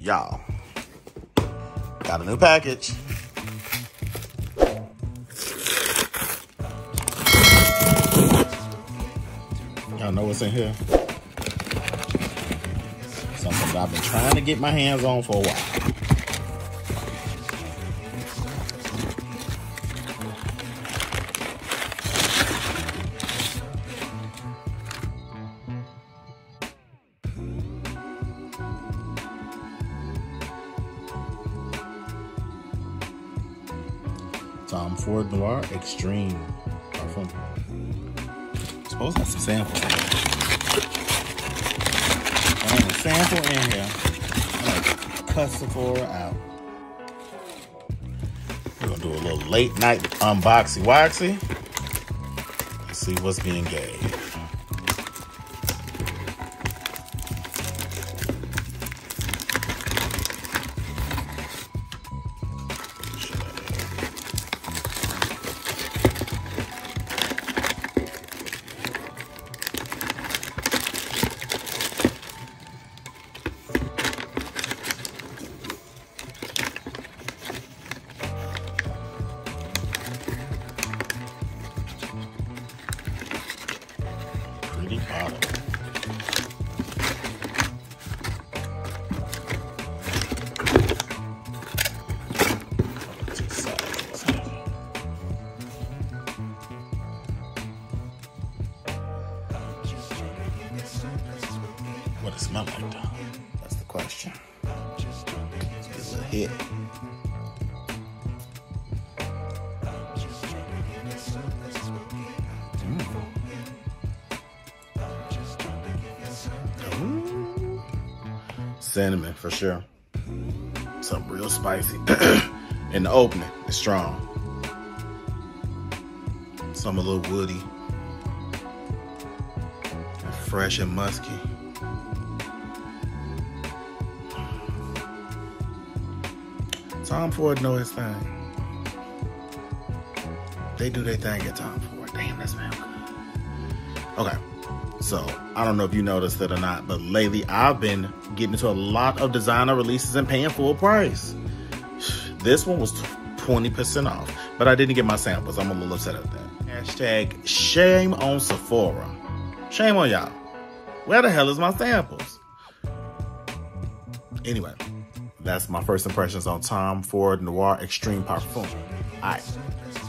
Y'all, got a new package. Y'all know what's in here? Something that I've been trying to get my hands on for a while. Tom Ford Noir Extreme Parfum. Supposed to have some samples. Sample in here. I'm gonna cut Sephora out. We're gonna do a little late night unboxy waxy. Let's see what's being gave. What it smell like though? That's the question. Is it hit? Cinnamon for sure. Something real spicy. In the opening, it's strong. Some a little woody. Fresh and musky. Tom Ford know his thing. They do their thing at Tom Ford. Damn, that smells good. Okay, so I don't know if you noticed it or not, but lately I've been getting into a lot of designer releases and paying full price. This one was 20% off, but I didn't get my samples. I'm a little upset at that. Hashtag shame on Sephora. Shame on y'all. Where the hell is my samples? Anyway, that's my first impressions on Tom Ford Noir Extreme Parfum. All right.